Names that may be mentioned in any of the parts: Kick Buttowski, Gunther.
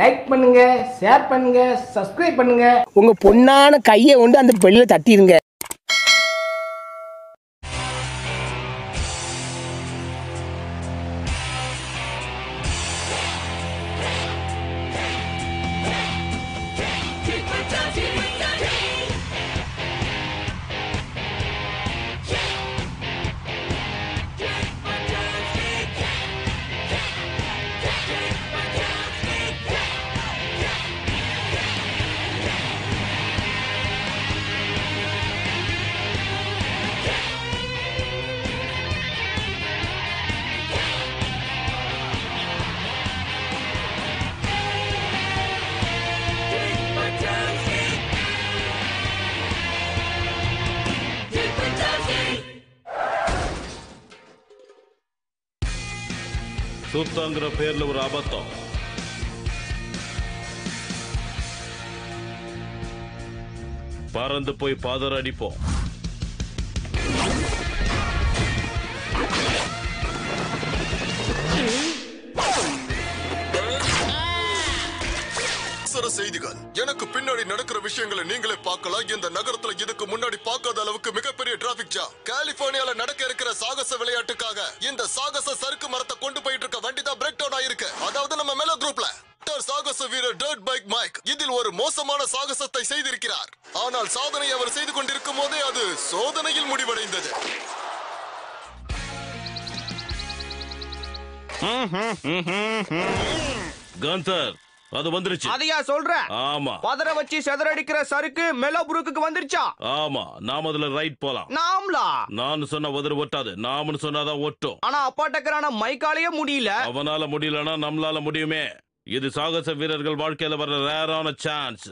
Like பண்ணுங்க, share பண்ணுங்க, subscribe பண்ணுங்க. உங்க பொண்ணான கையை கொண்டு அந்த பெல்ல தட்டிடுங்க. சூத்தாங்கிற பேர்ல ஒரு ஆபத்தம். பறந்து போய் பாதர் அடிப்போம். செய்திகள் எனக்கு பின்னாடி நடக்கிற விஷயங்களை நீங்களே பார்க்கலாம். இந்த நகரத்துல இதுக்கு முன்னாடி பார்க்காத அளவுக்கு மிகப்பெரிய டிராபிக் ஜாம். கலிபோர்னியால நடக்க இருக்கிற சாகச விளையாட்டுக்காக இந்த சாகச சறுக்கு மரத்தை கொண்டு போயிட்டு இருக்க வண்டி தான் பிரேக் டவுன் ஆயிருக்கு. அதாவது நம்ம மேல குரூப்ல சாகச வீரர் டர்ட் பைக் மைக் இதில் ஒரு மோசமான சாகசத்தை செய்திருக்கிறார். ஆனால் சாதனை அவர் செய்து கொண்டிருக்கும் போதே அது சோதனையில் முடிவடைந்தது. கந்தர் அது வந்துருச்சு. அதையா சொல்ற? ஆமா. பதற வச்சு செதறடிக்கிற சறுக்கு மெலோபுருக்கு வந்துருச்சா? ஆமா. நாம அதுல ரைட் போலாம். நாமலா? நான் சொன்ன உதறு ஒட்டாது. நாமனு சொன்னாதான் ஒட்டும். ஆனா அப்பாட்டக்கரான மைக்காலேயே முடியல. அவனால முடியலன்னா நம்மளால முடியுமே. இது சாகச வீரர்கள் வாழ்க்கையில வர ரேரான சான்ஸ்.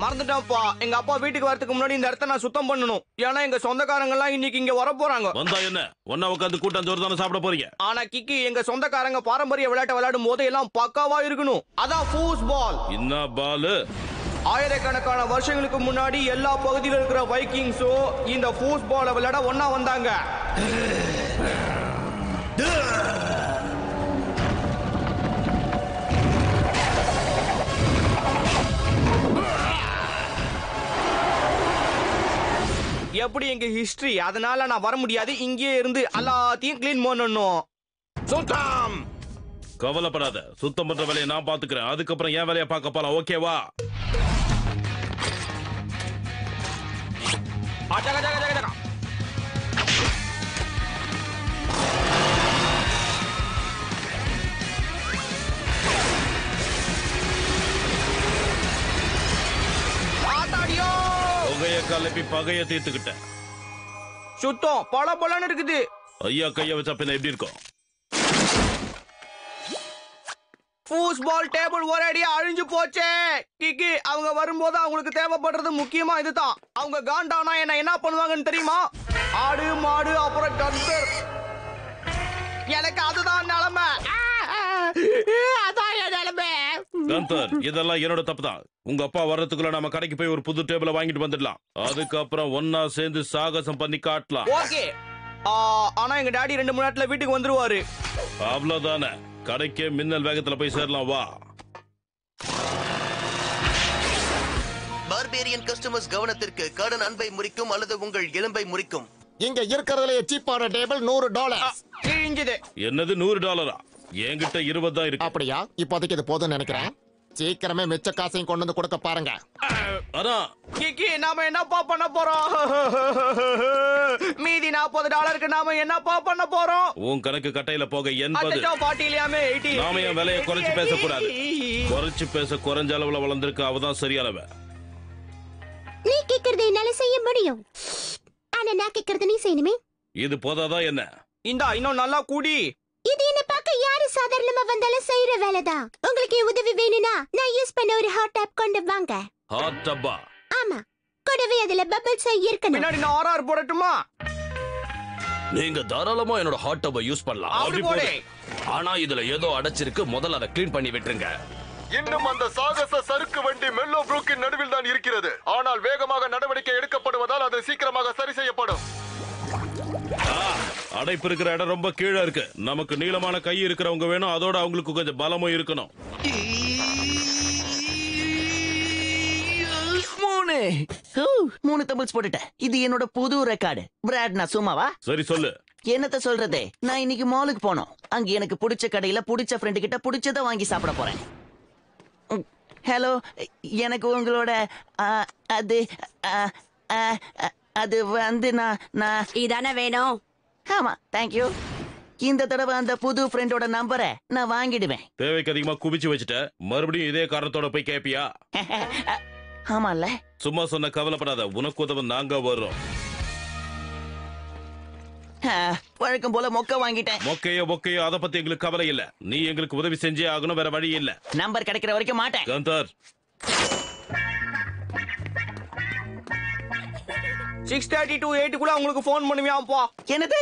மறந்துட்டப்பா, எங்க அப்பா வீட்டுக்கு வரதுக்கு முன்னாடி இந்த இடத்தை நான் சுத்தம் பண்ணணும். ஏன்னா எங்க சொந்தக்காரங்க எல்லாம் இன்னைக்கு இங்க வர போறாங்க. வந்தா என்ன ஒன்னா உட்காந்து கூட்டம் சோறு தானே சாப்பிட போறீங்க. ஆனா கிக்கி, எங்க சொந்தக்காரங்க பாரம்பரிய விளையாட்டை விளையாடும் போது எல்லாம் பக்காவா இருக்கணும். அதான் ஃபூஸ்பால். என்ன பாலு? ஆயிரக்கணக்கான வருஷங்களுக்கு முன்னாடி எல்லா பகுதியில இருக்கிற வைக்கிங்ஸோ இந்த ஃபூஸ்பாலை விளையாட ஒன்னா வந்தாங்க. எப்படி எங்க ஹிஸ்டரி, அதனால நான் வர முடியாது. இங்கே இருந்து எல்லாத்தையும் கிளீன் பண்ணணும். சுத்தம். கவலைப்படாத, சுத்தம் பண்ற வேலையை நான் பாத்துக்கிறேன். அதுக்கப்புறம் என் வேலையை பார்க்க போலாம். ஓகேவா? கலப்பி பகைய தீர்த்துக்கிட்ட சுத்தம் பல பலன்னு இருக்குது. ஐயா கைய வச்சா பின்ன எப்படி இருக்கும்? ஃபூஸ்பால் டேபிள் ஒரே அடியா அழிஞ்சு போச்சே. கிக்கி, அவங்க வரும்போது அவங்களுக்கு தேவைப்படுறது முக்கியமா இதுதான். அவங்க காண்டானா என்ன என்ன பண்ணுவாங்கன்னு தெரியுமா? ஆடு மாடு அப்புறம் கந்தர். எனக்கு அதுதான் நிலைமை. அதான் என் நிலைமை. கந்தர், இதெல்லாம் என்னோட தப்பு தான். உங்க அப்பா வர்றதுக்குள்ள நாம கடைக்கு போய் ஒரு புது டேபிள வாங்கிட்டு வந்துடலாம். அதுக்கப்புறம் ஒன்னா சேர்ந்து சாகசம் பண்ணி காட்டலாம். ஓகே. ஆனா எங்க டாடி 2-3 நாட்ல வீட்டுக்கு வந்துருவாரு. அவ்வளவுதானே. கடைக்கே மின்னல் வேகத்துல போய் சேரலாம். வா. பார்பேரியன் கஸ்டமர்ஸ் கவனத்திற்கு, கடன் அன்பை முறிக்கும் அல்லது உங்கள் எலும்பை முறிக்கும். இங்க இருக்கிறதுல சீப்பான டேபிள் $100. என்னது $100? என்கிட்ட 20 தான் இருக்கு. அப்படியா? இப்போதைக்கு இது போதும்னு நினைக்கிறேன். சீக்கிரமே மிச்ச காசையும் கொண்டு வந்து கொடுக்க பாருங்க. அரா கிக்கி, நாம என்னப்பா பண்ண போறோம்? மீதி $40க்கு நாம என்னப்பா பண்ண போறோம்? உன் கணக்கு கட்டையில போக 80. அடடா பாட்டிலியாமே 80. நாம ஏன் விலையை குறைச்சு பேச கூடாது? குறைச்சு பேச குறைஞ்ச அளவுல வளர்ந்திருக்க அவதான் சரியானவ. நீ கேக்குறதை என்னால செய்ய முடியும். ஆனா நான் கேக்குறதை நீ செய்யணுமே. இது போதாதா என்ன? இந்தா இன்னும் நல்லா கூடி. இது என்ன பாக்க யாரு சாதாரணமா வந்தால செய்யற வேலைதான். உங்களுக்கு உதவி வேணும்னா நான் யூஸ் பண்ண ஒரு ஹாட் டப் கொண்டு வாங்க. ஹாட் டப்பா? ஆமா. கூடவே அதுல பபிள்ஸ் இருக்கணும். பின்னாடி நான் ஆர்ஆர் போடட்டுமா? நீங்க தாராளமா என்னோட ஹாட் டப்பை யூஸ் பண்ணலாம். அப்படி போடு. ஆனா இதுல ஏதோ அடைச்சிருக்கு. முதல்ல அதை க்ளீன் பண்ணி விட்டுருங்க. இன்னும் அந்த சாகச சறுக்கு வண்டி மெல்லோ ப்ரூக்கின் நடுவில் தான் இருக்கிறது. ஆனால் வேகமாக நடவடிக்கை எடுக்கப்படுவதால் அது சீக்கிரமாக சரி செய்யப்படும். அடைப்பு இருக்கிற இடம் ரொம்ப கீழே இருக்கு. நமக்கு நீளமான கை இருக்கிறவங்க வேணும், அதோட அவங்களுக்கு கொஞ்சம் பலமும் இருக்கணும். மூணு டம்பிள்ஸ் போட்டுட்டேன். இது என்னோட புது ரெக்கார்டு. பிராட், நான் சும்மாவா? சரி சொல்லு. என்னத்த சொல்றதே, நான் இன்னைக்கு மாலுக்கு போனோம். அங்க எனக்கு பிடிச்ச கடையில பிடிச்ச ஃப்ரெண்டு கிட்ட பிடிச்சத வாங்கி சாப்பிட போறேன். ஹலோ, எனக்கு உங்களோட அது அது வந்து நான் இதானே வேணும். ஆமா, தேங்க்யூ. இந்த தடவை அந்த புது ஃப்ரெண்டோட நம்பரை நான் வாங்கிடுவேன். தேவைக்கு அதிகமா குவிச்சு வச்சுட்ட. மறுபடியும் இதே காரணத்தோட போய் கேப்பியா? ஆமால, சும்மா சொன்ன, கவலைப்படாத, உனக்கு உதவ நாங்க வரோம். வழக்கம் போல மொக்க வாங்கிட்டேன். மொக்கையோ அத பத்தி எங்களுக்கு கவலை இல்ல. நீ எங்களுக்கு உதவி செஞ்சே ஆகணும், வேற வழி இல்ல. நம்பர் கிடைக்கிற வரைக்கும் மாட்டேன். கந்தர் 6:30 to 8 குள்ள உங்களுக்கு ஃபோன் பண்ணுவியா? போ. என்னது?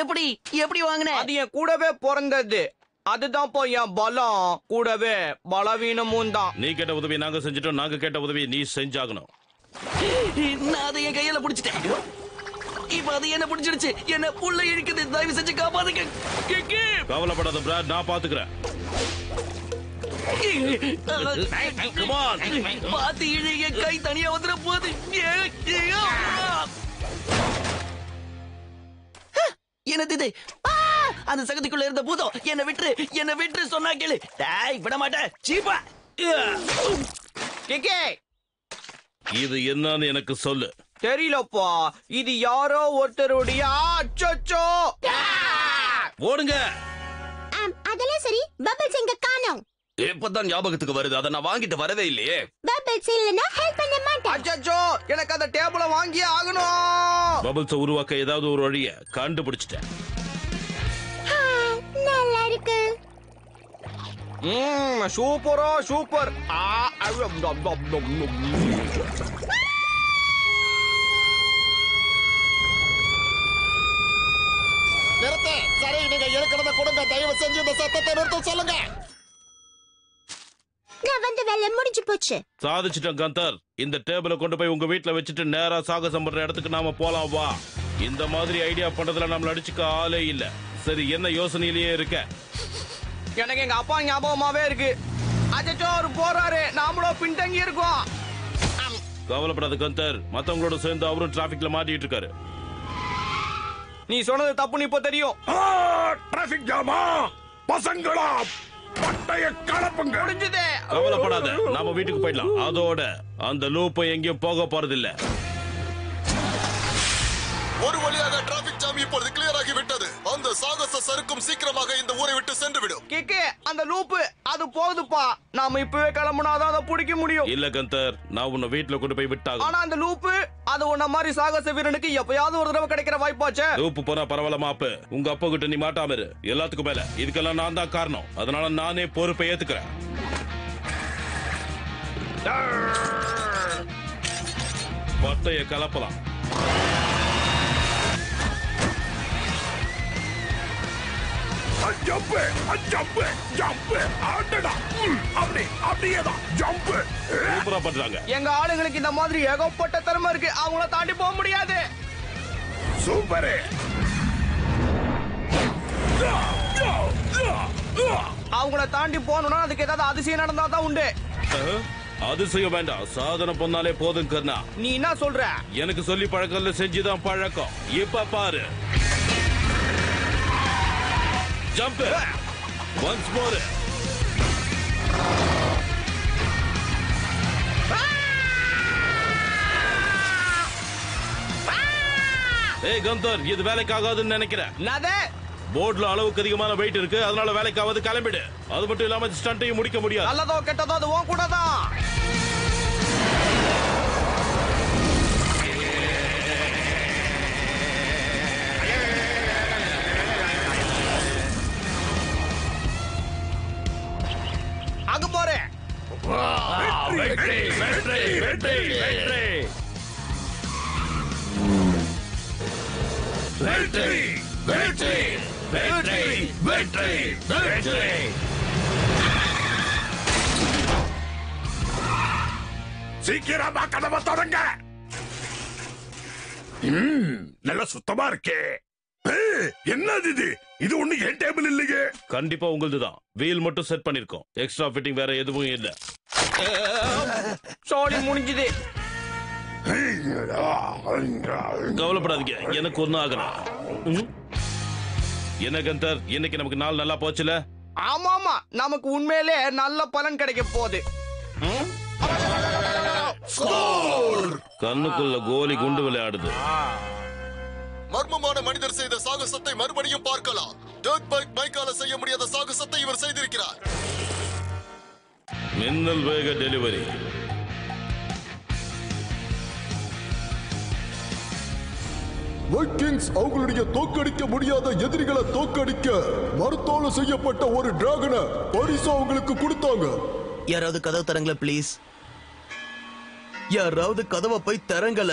எப்படி வாங்குனே? அது என் கூடவே பிறந்தது. அதுதான் போ, என் பலம் கூடவே பலவீனமும் தான். நீ கேட்ட உதவி நாங்க செஞ்சிட்டோம், நாங்க கேட்ட உதவி நீ செஞ்சாகணும். நான் அதை என் கையில பிடிச்சிட்டேன். இப்ப அது என்ன பிடிச்சிருச்சு, என்ன புள்ள இருக்குது. தயவு செஞ்சு காப்பாத்துங்க. கவலைப்படாத பிராட், நான் பாத்துக்கிறேன். பாத்து இழைய கை தனியா வந்துட போகுது. என்னது இது? அந்த சகதிக்குள்ள இருந்த பூதம். என்ன விட்டு சொன்னா கேளு. டேய், விட மாட்டேன். சீப்பா கேக்கே, இது என்னன்னு எனக்கு சொல்லு. தெரியலப்பா, இது யாரோ ஒருத்தருடைய. அச்சச்சோ, ஓடுங்க. அதெல்லாம் சரி, பபிள்ஸ் எங்க காணோம்? இப்பதான் ஞாபகத்துக்கு வருது, அத நான் வாங்கிட்டு வரவே இல்லையே. பபிள்ஸ் இல்லனா ஹெல்ப் பண்ண மாட்டேன். அச்சச்சோ, எனக்கு அந்த டேபிள வாங்கி ஆகணும். பபிள்ஸ் உருவாக்க ஏதாவது ஒரு வழியை கண்டுபிடிச்சிட்டேன். நல்லா இருக்கு. சூப்பரோ சூப்பர். நிறுத்த சரி, நீங்க ஏற்கனவே கொடுங்க. தயவு செஞ்சு இந்த சத்தத்தை நிறுத்த சொல்லுங்க. சாதிச்சிட்டோம் கந்தர். இந்த டேபிளை கொண்டு போய் உங்க வீட்டுல வச்சுட்டு நேரா சாகசம் பண்ற இடத்துக்கு நாம போலாம். வா. இந்த மாதிரி ஐடியா பண்றதுல நம்மள அடிச்சுக்க ஆளே இல்ல. சரி, என்ன யோசனையிலேயே இருக்க? எனக்கு எங்க அப்பா ஞாபகமாவே இருக்கு. அச்சோ, ஒரு போறாரு, நாமளோ பின்தங்கி இருக்கோம். கவலைப்படாத கந்தர், மத்தவங்களோட சேர்ந்து அவரும் டிராபிக்ல மாட்டிட்டு இருக்காரு. நீ சொன்னது தப்புன்னு இப்ப தெரியும். டிராபிக் ஜாமா பசங்களா, பட்டைய கலப்புங்க. முடிஞ்சதே. கவலைப்படாத, நாம வீட்டுக்கு போயிடலாம். அதோட அந்த லூப்பை எங்கேயும் போக போறது இல்ல. ஒரு வழியாக டிராபிக் ஜாம் இப்பொழுது கிளியர் ஆகி விட்டது. அந்த சாகச சறுக்கும் சீக்கிரமாக இந்த ஊரை விட்டு சென்று விடும். கேக்கே, அந்த லூப்பு அது போகுதுப்பா. நாம இப்பவே கிளம்புனாதான் அதை பிடிக்க முடியும். இல்ல கந்தர், நான் உன்னை வீட்டுல கொண்டு போய் விட்டாங்க. ஆனா அந்த லூப்பு அது உன்ன மாதிரி சாகச வீரனுக்கு எப்பயாவது ஒரு தடவை கிடைக்கிற வாய்ப்பாச்சு. லூப்பு போனா பரவாயில்ல மாப்பு, உங்க அப்பா கிட்ட நீ மாட்டாம இரு. எல்லாத்துக்கும் மேல இதுக்கெல்லாம் நான் தான் காரணம், அதனால நானே பொறுப்பை ஏத்துக்கிறேன். பட்டைய கலப்பலாம். எங்க ஆளுங்களுக்கு இந்த மாதிரி ஏகப்பட்ட திறமை இருக்கு, அவங்கள தாண்டி போக முடியாது. சூப்பர். அவங்கள தாண்டி போகணும்னா அதுக்கு ஏதாவது அதிசயம் நடந்தாதான் உண்டு. அதிசயம் வேண்டாம், சாதனை பண்ணாலே போதும் கர்ணா. நீ என்ன சொல்ற? எனக்கு சொல்லி பழக்கம்ல செஞ்சுதான் பழக்கம். இப்ப பாரு. Jump it. Once more. Hey Gunther, இது வேலைக்கு ஆகாதுன்னு நினைக்கிறேன். நானே போர்ட்ல அளவுக்கு அதிகமான வெயிட் இருக்கு, அதனால வேலைக்கு ஆகாது. கிளம்பிடு. அது மட்டும் இல்லாம ஸ்டண்டையும் முடிக்க முடியாது. நல்லதோ கெட்டதோ அது உன் கூட தான். சீக்கிரமா கதவை தொடங்க. நல்ல சுத்தமா இருக்கே. என்னது இது? இது ஒண்ணு என் டேபிள் இல்லையே. கண்டிப்பா உங்களுதுதான். வீல் மட்டும் செட் பண்ணிருக்கோம். எக்ஸ்ட்ரா ஃபிட்டிங் வேற எதுவும் இல்ல. சாரி முடிஞ்சது. கவலைப்படாதீங்க, எனக்கு ஒன்னும் ஆகணும். என்ன கந்தர், இன்னைக்கு நமக்கு நாள் நல்லா போச்சுல? ஆமா ஆமா, நமக்கு உண்மையிலே நல்ல பலன் கிடைக்க போகுது. கண்ணுக்குள்ள கோலி குண்டு விளையாடுது. மர்மமான மனிதர் செய்த சாகசத்தை மறுபடியும் பார்க்கலாம். டர்க்பர்க் பைக்கால செய்ய முடியாத சாகசத்தை இவர் செய்திருக்கிறார். மின்னல் வேக டெலிவரி. வைக்கிங்ஸ் அவங்களுடைய தோக்கடிக்க முடியாத எதிரிகளை தோக்கடிக்க மறுத்தோல செய்யப்பட்ட ஒரு டிராகனை பரிசு அவங்களுக்கு கொடுத்தாங்க. யாராவது கதவை தரங்கள ப்ளீஸ். யாராவது கதவை போய் தரங்கள.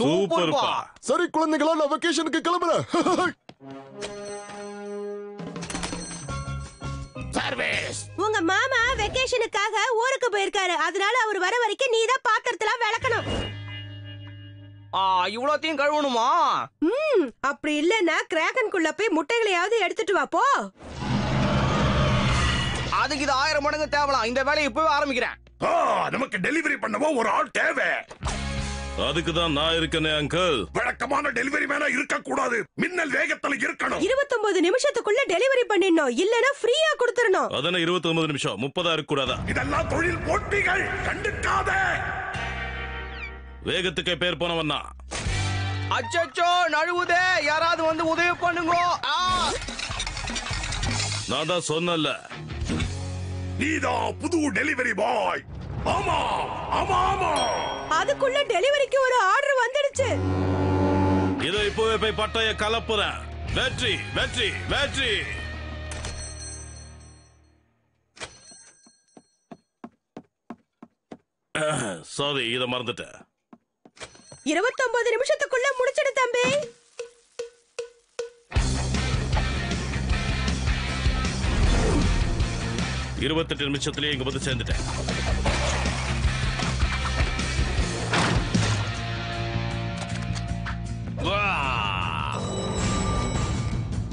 சூப்பர்ப்பா. சரி குழந்தைகளா, நான் வெக்கேஷனுக்கு கிளம்புறேன். சர்வீஸ். உங்க மாமா வெக்கேஷனுக்காக ஊருக்கு போயிருக்காரு. அதனால அவர் வர வரைக்கும் நீ தான் பாத்திரத்துல விளக்கணும். இவ்வளோத்தையும் கழுவணுமா? அப்படி இல்லன்னா கிராகன்குள்ள போய் முட்டைகளையாவது எடுத்துட்டு வா போ. அதுக்கு இது 1000 மடங்கு தேவலாம். இந்த வேலையை இப்பவே ஆரம்பிக்கிறேன். நமக்கு டெலிவரி பண்ணவோ ஒரு ஆள் தேவை. அதுக்குதான் நான் இருக்கேன் அங்கிள். வழக்கமான டெலிவரி மேனா இருக்க கூடாது, மின்னல் வேகத்துல இருக்கணும். 29 நிமிஷத்துக்குள்ள டெலிவரி பண்ணிடணும், இல்லனா ஃப்ரீயா கொடுத்துறணும். அதன 29 நிமிஷம் 30 இருக்க கூடாதா? இதெல்லாம் தொழில் போட்டிகள், கண்டுக்காத. வேகத்துக்கு பேர் போனவனா? அச்சச்சோ நழுவுதே, யாராவது வந்து உதவி பண்ணுங்க. நான் தான் சொன்னல, நீதான் புது டெலிவரி பாய். ஆமா ஆமா ஆமா, அதுக்குள்ள டெலிவரிக்கு ஒரு ஆர்டர் வந்துடுச்சு. இதோ இப்பவே போய் பட்டைய கலப்புற. Battery battery battery. சாரி, இத மறந்துட்டேன். 29 நிமிஷத்துக்குள்ள முடிச்சிடு தம்பி. நிமிஷத்துலயே இங்க வந்து சேர்ந்துட்டேன்.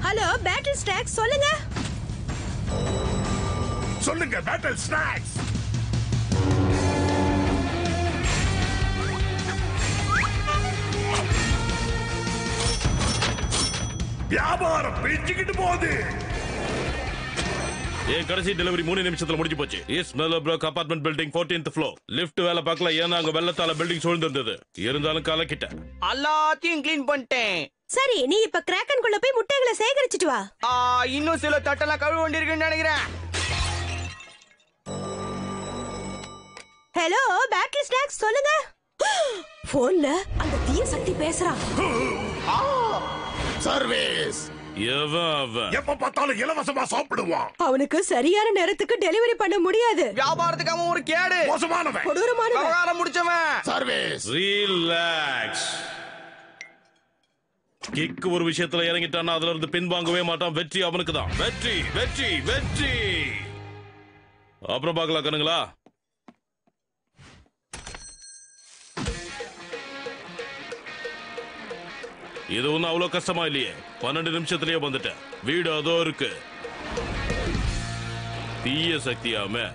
ஹலோ பேட்டில் ஸ்டாக்ஸ் சொல்லுங்க. சொல்லுங்க பேட்டில் ஸ்டாக்ஸ். வியாபாரம் பேசிக்கிட்டு போகுது. கடைசி டெலிவரி 3 நிமிஷத்துல முடிஞ்சு போச்சு. ஈஸ்ட் மெலோப்ளாக் apartment building 14th floor. Lift வேலை பார்க்கல, ஏன்னா அங்க வெள்ளத்தால பில்டிங் சூழ்ந்திருந்தது. இருந்தாலும் கலக்கிட்ட எல்லாத்தையும் கிளீன் பண்ணிட்டேன். சரி, நீ இப்ப கிராக்கன் குள்ள போய் முட்டைகளை சேகரிச்சிட்டு வா. இன்னும் சில தட்டெல்லாம் கழுவ வேண்டியிருக்குன்னு நினைக்கிறேன். ஹலோ பேட்டரி ஸ்டாக்ஸ் சொல்லுங்க. போன்ல அந்த தீய சக்தி பேசுறா. சர்வீஸ். எப்ப பார்த்தாலும் இலவசமா சாப்பிடுவான். அவனுக்கு சரியான நேரத்துக்கு டெலிவரி பண்ண முடியாது. வியாபாரத்துக்கு அவன் ஒரு கேடு, மோசமானவன், கொடூரமானவன், முடிச்சவன். சர்வீஸ். ரிலாக்ஸ். கிக் ஒரு விஷயத்துல இறங்கிட்டான்னா அதுல இருந்து பின்வாங்கவே மாட்டான். வெற்றி அவனுக்கு தான். வெற்றி வெற்றி வெற்றி. அப்புறம் பார்க்கலாம் கண்ணுங்களா. இது ஒன்னும் அவ்வளவு கஷ்டமா இல்லையே. 12 நிமிஷத்திலேயே வந்துட்டேன். வீடு அதோ இருக்கு. தீய சக்தியாமே.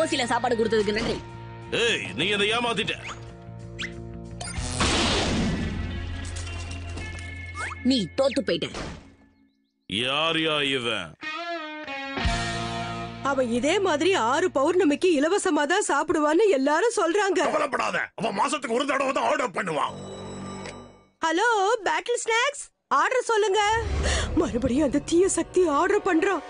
ஓசில சாப்பாடு கொடுத்ததுக்கு நன்றி. ஏய், நீ அதை ஏமாத்திட்ட. நீ தோத்து போயிட்ட. யார் யா இவன்? அவன் இதே மாதிரி 6 பௌர்ணமிக்கு இலவசமா தான் சாப்பிடுவான்னு எல்லாரும் சொல்றாங்க. கவலைப்படாத, அவன் மாசத்துக்கு ஒரு தடவை தான் ஆர்டர் பண்ணுவான். ஹலோ பேட்டில் ஸ்நாக்ஸ், ஆர்டர் சொல்லுங்க. மறுபடியும் அந்த தீய சக்தி ஆர்டர் பண்றான்.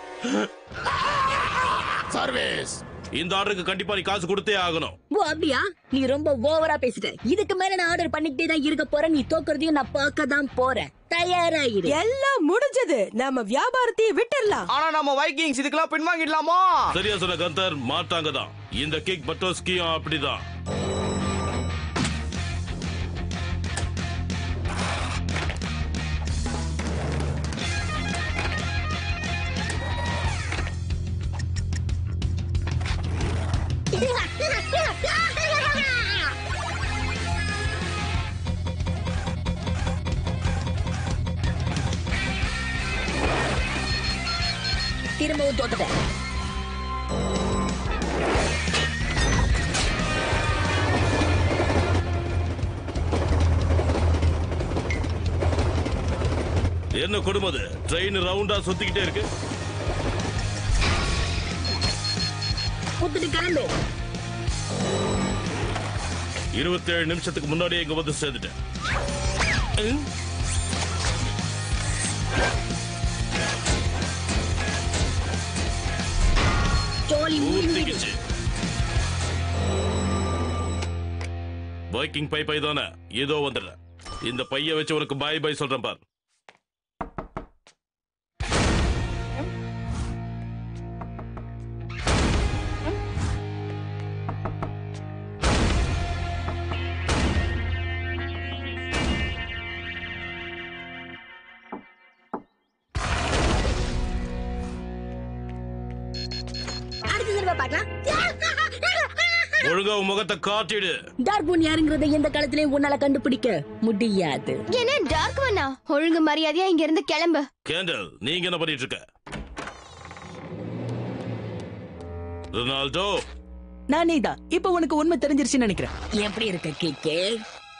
சர்வீஸ் இந்த ஆர்டருக்கு கண்டிப்பா நீ காசு கொடுத்தே ஆகணும். ஓ அப்படியா? நீ ரொம்ப ஓவரா பேசிட்ட. இதுக்கு மேல நான் ஆர்டர் பண்ணிட்டே தான் இருக்க போறேன். நீ தோக்குறதையும் நான் பார்க்க தான் போறேன். தயாராயிரு. எல்லாம் முடிஞ்சது. நாம வியாபாரத்தை விட்டுறலாம். ஆனா நம்ம வைக்கிங்ஸ் இதுக்கெல்லாம் பின்வாங்கிடலாமா? சரியா சொன்ன கந்தர், மாட்டாங்க தான். இந்த கிக் பட்டோஸ் கீயும் அப்படிதான். திரும்பவும் தோட்டத்தை என்ன கொடுமது? ட்ரெயின் ரவுண்டா சுத்திக்கிட்டே இருக்கு. கிளம்பு. 27 நிமிஷத்துக்கு முன்னாடியே இங்க வந்து சேர்ந்துட்டேன். வைக்கிங் பை பை தானே ஏதோ வந்துடுற. இந்த பைய வச்சு உனக்கு பாய் பாய் சொல்றேன் பார். ஒழுங்கா முகத்தை காட்டிடு. டார்க் ஒன் யாருங்கிறத இந்த காலத்திலே உன்னால கண்டுபிடிக்க முடியாது. என்ன டார்க் ஒன்னா? ஒழுங்கு மரியாதையா இங்க இருந்து கிளம்பு. கேண்டல், நீங்க என்ன பண்ணிட்டு இருக்க? ரொனால்டோ, நானேதா. இப்போ உனக்கு உண்மை தெரிஞ்சிருச்சுன்னு நினைக்கிறேன். எப்படி இருக்க கிக்கே?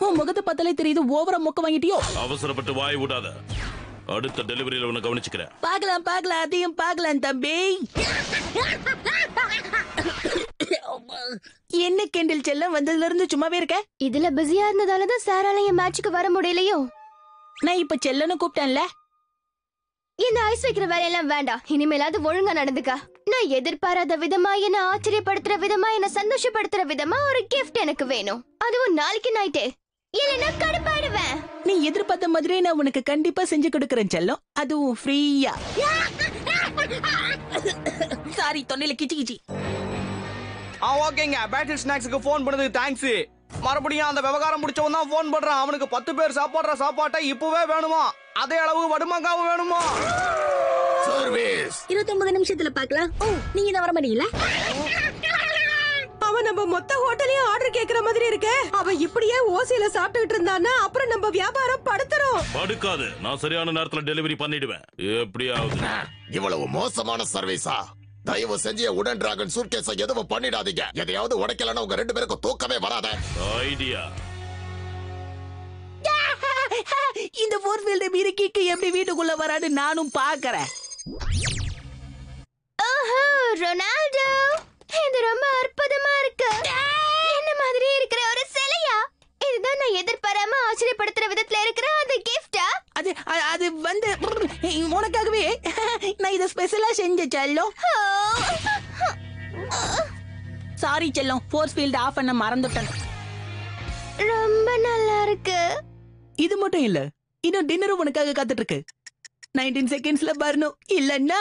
உன் முகத்தை பார்த்தாலே தெரியுது ஓவரா மொக்க வாங்கிட்டியோ. அவசரப்பட்டு வாய் விடாத. அடுத்த டெலிவரியில உன்னை கவனிச்சுக்கிறேன். பார்க்கலாம் பார்க்கலாம், அதையும் பார்க்கலாம் தம்பி. என்ன கேண்டில் செல்லம் வந்ததுல இருந்து சும்மாவே இருக்க? இதுல பிஸியா இருந்ததாலதான் சாராலய மேட்சுக்கு வர முடியலையோ. நான் இப்ப செல்லன்னு கூப்பிட்டேன்ல. இந்த ஐஸ் வைக்கிற வேலையெல்லாம் வேண்டாம். இனிமேலாவது ஒழுங்கா நடந்துக்க. நான் எதிர்பாராத விதமா, என்ன ஆச்சரியப்படுத்துற விதமா, என்ன சந்தோஷப்படுத்துற விதமா ஒரு கிஃப்ட் எனக்கு வேணும். அதுவும் நாளைக்கு நைட்டே. இல்லன்னா கடுப்பாடுவேன். நீ எதிர்பார்த்த மாதிரியே நான் உனக்கு கண்டிப்பா செஞ்சு கொடுக்கறேன் செல்லம். அதுவும் ஃப்ரீயா. சாரி, தொண்டையில கிச்சி கிச்சி. ஓகேங்க, பேட்டில் ஸ்நாக்ஸுக்கு ஃபோன் பண்ணதுக்கு தேங்க்ஸ். மறுபடியும் அந்த விவகாரம் முடிச்சவன் தான் ஃபோன் பண்றான். அவனுக்கு 10 பேர் சாப்பாடுற சாப்பாட்டை இப்பவே வேணுமா? அதே அளவுக்கு வடுமாங்காவும் வேணுமா? சர்வீஸ் 29 நிமிஷத்துல பார்க்கலாம். ஓ, நீங்க தான் வர மாட்டீங்களா? அவன் நம்ம மொத்த ஹோட்டலையும் ஆர்டர் கேட்கற மாதிரி இருக்கு. அவன் இப்படியே ஓசியில சாப்பிட்டுட்டு இருந்தான்னா அப்புறம் நம்ம வியாபாரம் படுத்துறோம். படுக்காது. நான் சரியான நேரத்துல டெலிவரி பண்ணிடுவேன். எப்படியாவது. இவ்வளவு மோசமான சர்வீஸா? தயவு செஞ்சு உடன் டிராகன் சூட்கேஸை எதுவும் பண்ணிடாதீங்க. எதையாவது உடைக்கலன்னா உங்க 2 பேருக்கும் தூக்கமே வராத. ஐடியா. இந்த ஃபோர் வீல்டை மிருக்கிக்கு எப்படி வீட்டுக்குள்ள வரான்னு நானும் பாக்குறேன். ஓஹோ ரொனால்டோ, இது ரொம்ப அற்புதமா இருக்கு. என்ன மாதிரி இருக்கிற ஒரு சிலையா? இதுதான் நான் எதிர்பாராம ஆச்சரியப்படுத்துற விதத்துல இருக்கிற அந்த கிஃப்டா? அது அது வந்து உனக்காகவே நான் இதை ஸ்பெஷலா செஞ்ச செல்லம். சாரி செல்லம், ஃபோர்ஸ் ஃபீல்ட் ஆஃப் பண்ண மறந்துட்டேன். ரொம்ப நல்லா இருக்கு. இது மட்டும் இல்ல, இன்னும் டின்னரும் உனக்காக காத்துட்டு இருக்கு. 19 செகண்ட்ஸ்ல வரணும். இல்லன்னா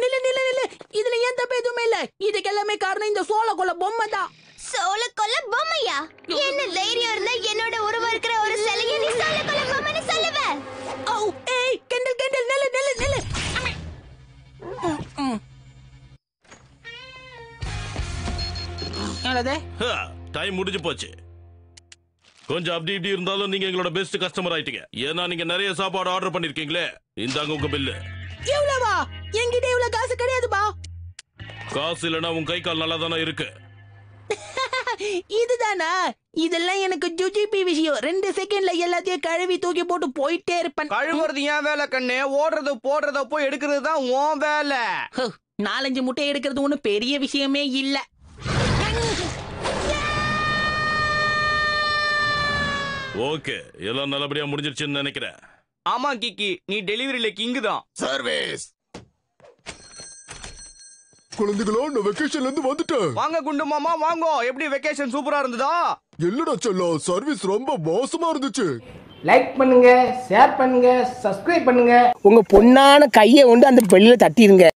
நில்லு நில்லு நில்லு. இதுல எந்த பேதுமே இல்ல. இதுக்கு எல்லாமே காரணம் இந்த சோள கொள்ள பொம்மை தான். சோள கொள்ள பொம்மையா? என்ன தைரியம் இருந்தா என்னோட உருவம் இருக்கிற ஒரு சிலையை நீ சோள கொள்ள பொம்மைன்னு சொல்லுவ? ஓ ஏய் கேண்டில் கேண்டில் நில்லு நில்லு நில்லு. டைம் முடிஞ்சு போச்சு. கொஞ்சம் அப்படி இப்படி இருந்தாலும் நீங்க எங்களோட பெஸ்ட் கஸ்டமர் ஆயிட்டீங்க. ஏன்னா நீங்க நிறைய சாப்பாடு ஆர்டர் பண்ணிருக்கீங்களே. இந்தாங்க உங்க பில்லு. எவ்வளவா? என்கிட்ட இவ்வளவு காசு கிடையாது பா. காசு இல்லனா உன் கை கால் நல்லா தான இருக்கு. இதுதானா? இதெல்லாம் எனக்கு ஜுஜிபி விஷயம். 2 செகண்ட்ல எல்லாத்தையும் கழுவி தூக்கி போட்டு போயிட்டே இருப்பேன். கழுவுறது ஏன் வேலை கண்ணே? ஓடுறது போடுறத போய் எடுக்கிறது தான் உன் வேலை. 4-5 முட்டை எடுக்கிறது ஒண்ணு பெரிய விஷயமே இல்ல. ஓகே, எல்லாம் நல்லபடியா முடிஞ்சிருச்சுன்னு நினைக்கிறேன். ஆமா கிக்கி, நீ டெலிவரியில கிங்கு தான். சர்வீஸ் குழந்தைகளோ, நான் வெக்கேஷன்ல இருந்து வந்துட்டேன். வாங்க குண்டு மாமா வாங்க. எப்படி வெக்கேஷன் சூப்பரா இருந்ததா? இல்லடா செல்லோ, சர்வீஸ் ரொம்ப மோசமா இருந்துச்சு. லைக் பண்ணுங்க, ஷேர் பண்ணுங்க, சப்ஸ்கிரைப் பண்ணுங்க. உங்க பொண்ணான கையை கொண்டு அந்த பெல்ல தட்டிடுங்க.